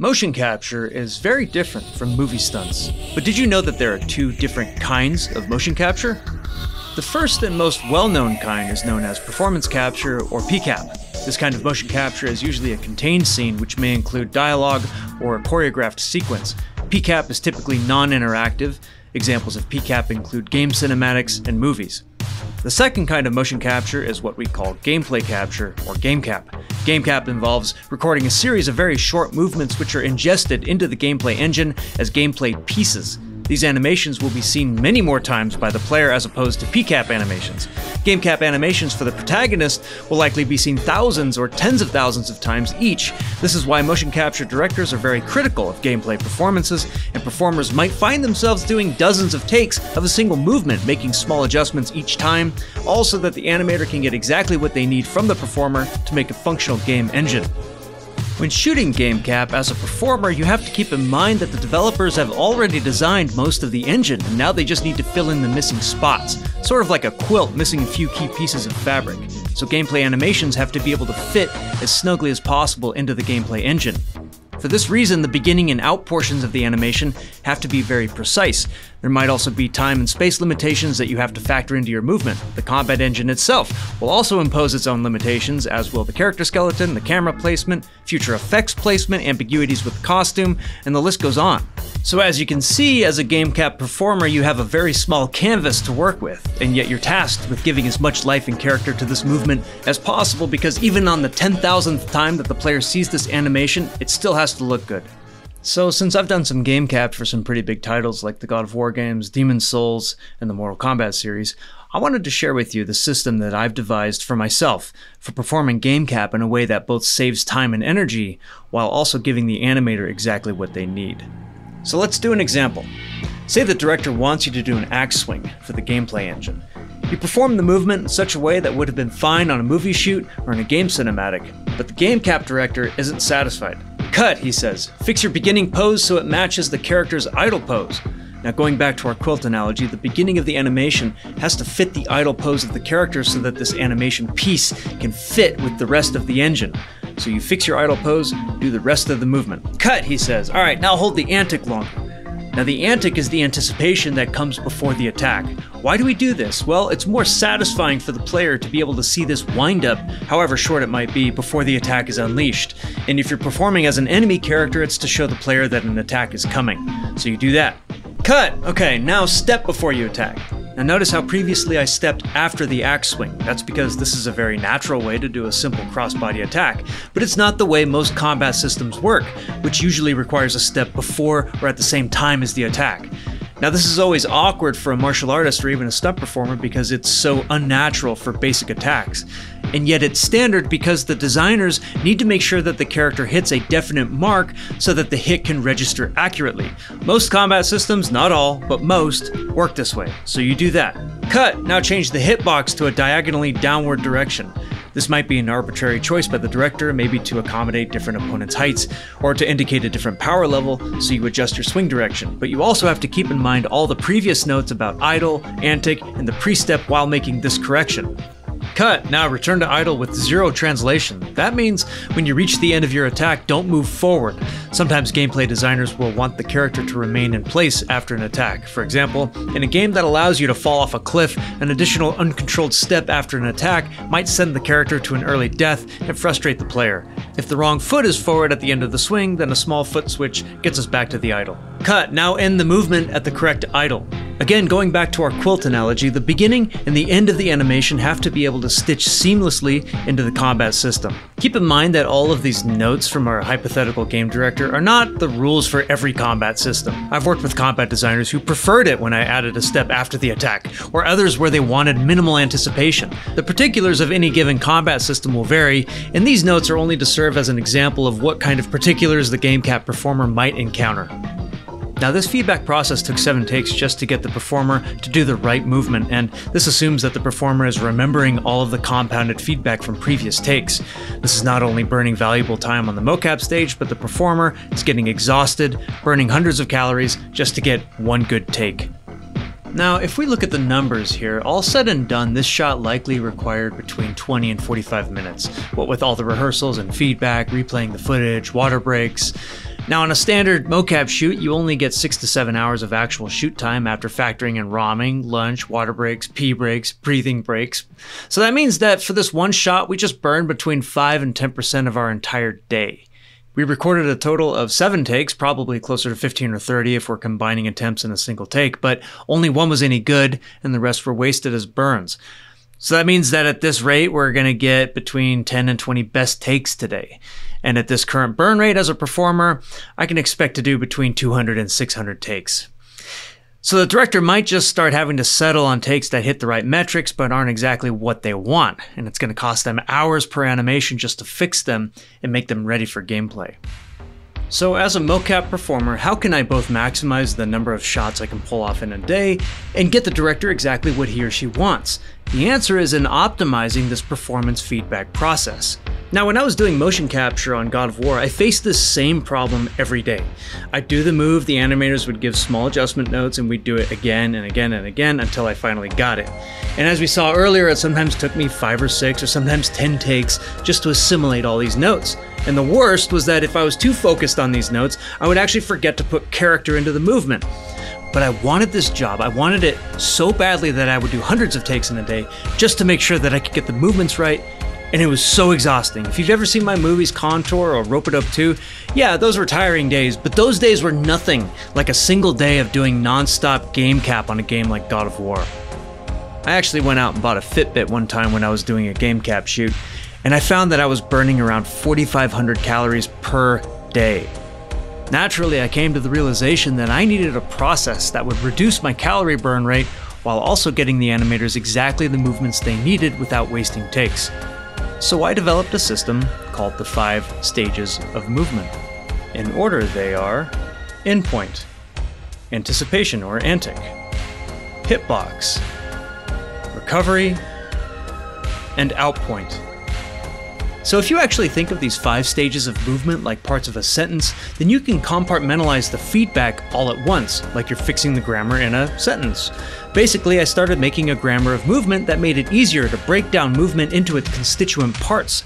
Motion capture is very different from movie stunts. But did you know that there are two different kinds of motion capture? The first and most well-known kind is known as performance capture, or PCAP. This kind of motion capture is usually a contained scene which may include dialogue or a choreographed sequence. PCAP is typically non-interactive. Examples of PCAP include game cinematics and movies. The second kind of motion capture is what we call gameplay capture, or GameCap. GameCap involves recording a series of very short movements which are ingested into the gameplay engine as gameplay pieces. These animations will be seen many more times by the player as opposed to PCAP animations. GameCap animations for the protagonist will likely be seen thousands or tens of thousands of times each. This is why motion capture directors are very critical of gameplay performances, and performers might find themselves doing dozens of takes of a single movement, making small adjustments each time, all so that the animator can get exactly what they need from the performer to make a functional game engine. When shooting GameCap as a performer, you have to keep in mind that the developers have already designed most of the engine, and now they just need to fill in the missing spots, sort of like a quilt missing a few key pieces of fabric. So gameplay animations have to be able to fit as snugly as possible into the gameplay engine. For this reason, the beginning and out portions of the animation have to be very precise. There might also be time and space limitations that you have to factor into your movement. The combat engine itself will also impose its own limitations, as will the character skeleton, the camera placement, future effects placement, ambiguities with costume, and the list goes on. So as you can see, as a GameCap performer, you have a very small canvas to work with, and yet you're tasked with giving as much life and character to this movement as possible, because even on the 10,000th time that the player sees this animation, it still has to look good. So since I've done some GameCap for some pretty big titles like the God of War games, Demon's Souls, and the Mortal Kombat series, I wanted to share with you the system that I've devised for myself for performing GameCap in a way that both saves time and energy while also giving the animator exactly what they need. So let's do an example. Say the director wants you to do an axe swing for the gameplay engine. You perform the movement in such a way that would have been fine on a movie shoot or in a game cinematic, but the GameCap director isn't satisfied. "Cut," he says. "Fix your beginning pose so it matches the character's idle pose." Now, going back to our quilt analogy, the beginning of the animation has to fit the idle pose of the character so that this animation piece can fit with the rest of the engine. So you fix your idle pose, do the rest of the movement. "Cut," he says. "All right, now hold the antic longer." Now, the antic is the anticipation that comes before the attack. Why do we do this? Well, it's more satisfying for the player to be able to see this wind-up, however short it might be, before the attack is unleashed. And if you're performing as an enemy character, it's to show the player that an attack is coming. So you do that. "Cut! Okay, now step before you attack." Now notice how previously I stepped after the axe swing. That's because this is a very natural way to do a simple crossbody attack, but it's not the way most combat systems work, which usually requires a step before or at the same time as the attack. Now this is always awkward for a martial artist or even a stunt performer because it's so unnatural for basic attacks. And yet it's standard because the designers need to make sure that the character hits a definite mark so that the hit can register accurately. Most combat systems, not all, but most, work this way. So you do that. "Cut! Now change the hitbox to a diagonally downward direction." This might be an arbitrary choice by the director, maybe to accommodate different opponents' heights, or to indicate a different power level, so you adjust your swing direction. But you also have to keep in mind all the previous notes about idle, antic, and the pre-step while making this correction. "Cut! Now return to idle with zero translation." That means when you reach the end of your attack, don't move forward. Sometimes gameplay designers will want the character to remain in place after an attack. For example, in a game that allows you to fall off a cliff, an additional uncontrolled step after an attack might send the character to an early death and frustrate the player. If the wrong foot is forward at the end of the swing, then a small foot switch gets us back to the idle. "Cut! Now end the movement at the correct idle." Again, going back to our quilt analogy, the beginning and the end of the animation have to be able to stitch seamlessly into the combat system. Keep in mind that all of these notes from our hypothetical game director are not the rules for every combat system. I've worked with combat designers who preferred it when I added a step after the attack, or others where they wanted minimal anticipation. The particulars of any given combat system will vary, and these notes are only to serve as an example of what kind of particulars the GameCap performer might encounter. Now, this feedback process took 7 takes just to get the performer to do the right movement, and this assumes that the performer is remembering all of the compounded feedback from previous takes. This is not only burning valuable time on the mocap stage, but the performer is getting exhausted, burning hundreds of calories just to get one good take. Now, if we look at the numbers here, all said and done, this shot likely required between 20 and 45 minutes, what with all the rehearsals and feedback, replaying the footage, water breaks. Now on a standard mocap shoot, you only get 6 to 7 hours of actual shoot time after factoring in ramming, lunch, water breaks, pee breaks, breathing breaks. So that means that for this one shot, we just burned between 5 and 10% of our entire day. We recorded a total of 7 takes, probably closer to 15 or 30 if we're combining attempts in a single take, but only one was any good and the rest were wasted as burns. So that means that at this rate, we're going to get between 10 and 20 best takes today. And at this current burn rate as a performer, I can expect to do between 200 and 600 takes. So the director might just start having to settle on takes that hit the right metrics, but aren't exactly what they want. And it's going to cost them hours per animation just to fix them and make them ready for gameplay. So as a mocap performer, how can I both maximize the number of shots I can pull off in a day and get the director exactly what he or she wants? The answer is in optimizing this performance feedback process. Now, when I was doing motion capture on God of War, I faced this same problem every day. I'd do the move, the animators would give small adjustment notes, and we'd do it again and again and again until I finally got it. And as we saw earlier, it sometimes took me 5 or 6 or sometimes 10 takes just to assimilate all these notes. And the worst was that if I was too focused on these notes, I would actually forget to put character into the movement. But I wanted this job. I wanted it so badly that I would do hundreds of takes in a day just to make sure that I could get the movements right. And it was so exhausting. If you've ever seen my movies Contour or Rope It Up 2, yeah, those were tiring days, but those days were nothing like a single day of doing non-stop GameCap on a game like God of War. I actually went out and bought a Fitbit one time when I was doing a GameCap shoot, and I found that I was burning around 4,500 calories per day. Naturally, I came to the realization that I needed a process that would reduce my calorie burn rate while also getting the animators exactly the movements they needed without wasting takes. So I developed a system called the 5 stages of movement. In order they are: endpoint, anticipation or antic, hitbox, recovery, and outpoint. So if you actually think of these 5 stages of movement like parts of a sentence, then you can compartmentalize the feedback all at once, like you're fixing the grammar in a sentence. Basically, I started making a grammar of movement that made it easier to break down movement into its constituent parts.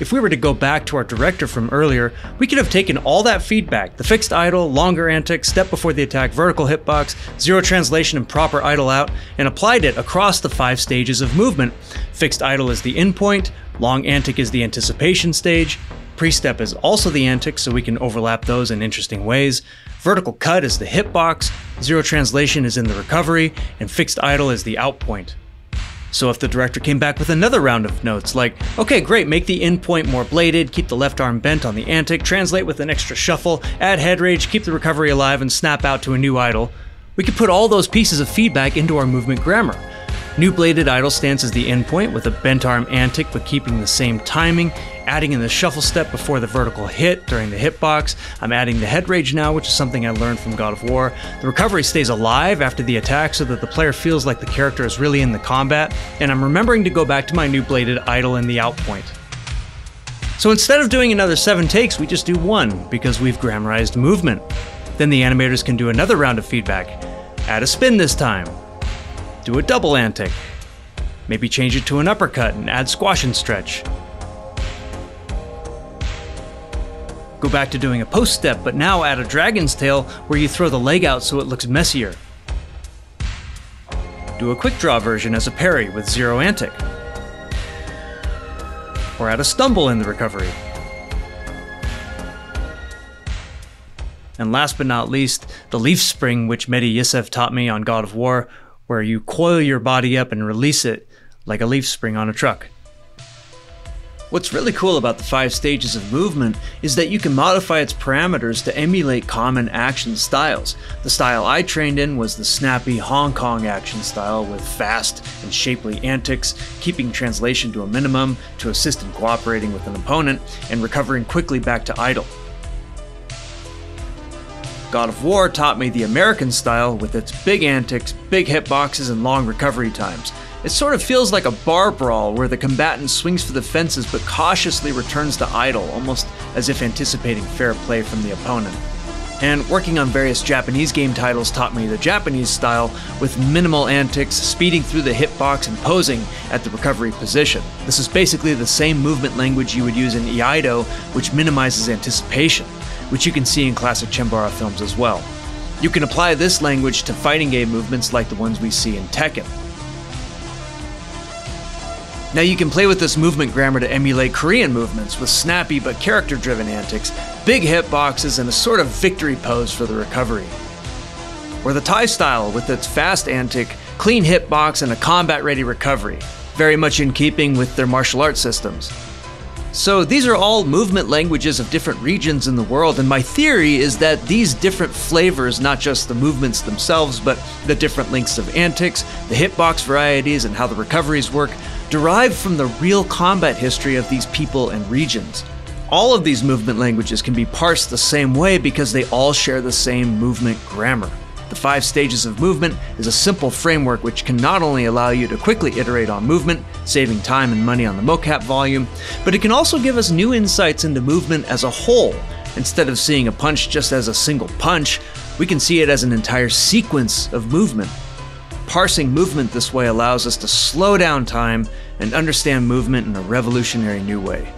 If we were to go back to our director from earlier, we could have taken all that feedback, the fixed idle, longer antic, step before the attack, vertical hitbox, zero translation and proper idle out, and applied it across the 5 stages of movement. Fixed idle is the endpoint, long antic is the anticipation stage, pre-step is also the antic so we can overlap those in interesting ways, vertical cut is the hitbox, zero translation is in the recovery, and fixed idle is the outpoint. So if the director came back with another round of notes like, okay, great, make the end point more bladed, keep the left arm bent on the antic, translate with an extra shuffle, add head rage, keep the recovery alive, and snap out to a new idle, we could put all those pieces of feedback into our movement grammar. New bladed idle stance is the end point with a bent arm antic but keeping the same timing, adding in the shuffle step before the vertical hit during the hitbox. I'm adding the head rage now, which is something I learned from God of War. The recovery stays alive after the attack so that the player feels like the character is really in the combat, and I'm remembering to go back to my new bladed idle in the out point. So instead of doing another 7 takes, we just do 1 because we've grammarized movement. Then the animators can do another round of feedback. Add a spin this time. Do a double antic. Maybe change it to an uppercut and add squash and stretch. Go back to doing a post step, but now add a dragon's tail where you throw the leg out so it looks messier. Do a quick draw version as a parry with zero antic. Or add a stumble in the recovery. And last but not least, the leaf spring, which Mehdi Yusef taught me on God of War, where you coil your body up and release it like a leaf spring on a truck. What's really cool about the 5 stages of movement is that you can modify its parameters to emulate common action styles. The style I trained in was the snappy Hong Kong action style with fast and shapely antics, keeping translation to a minimum to assist in cooperating with an opponent, and recovering quickly back to idle. God of War taught me the American style with its big antics, big hitboxes, and long recovery times. It sort of feels like a bar brawl where the combatant swings for the fences but cautiously returns to idle, almost as if anticipating fair play from the opponent. And working on various Japanese game titles taught me the Japanese style with minimal antics, speeding through the hitbox, and posing at the recovery position. This is basically the same movement language you would use in Iaido, which minimizes anticipation. which you can see in classic Chambara films as well. You can apply this language to fighting game movements like the ones we see in Tekken. Now you can play with this movement grammar to emulate Korean movements with snappy but character-driven antics, big hitboxes, and a sort of victory pose for the recovery. Or the Thai style with its fast antic, clean hitbox, and a combat-ready recovery, very much in keeping with their martial arts systems. So these are all movement languages of different regions in the world, and my theory is that these different flavors, not just the movements themselves, but the different lengths of antics, the hitbox varieties, and how the recoveries work, derive from the real combat history of these people and regions. All of these movement languages can be parsed the same way because they all share the same movement grammar. The 5 stages of movement is a simple framework which can not only allow you to quickly iterate on movement, saving time and money on the mocap volume, but it can also give us new insights into movement as a whole. Instead of seeing a punch just as a single punch, we can see it as an entire sequence of movement. Parsing movement this way allows us to slow down time and understand movement in a revolutionary new way.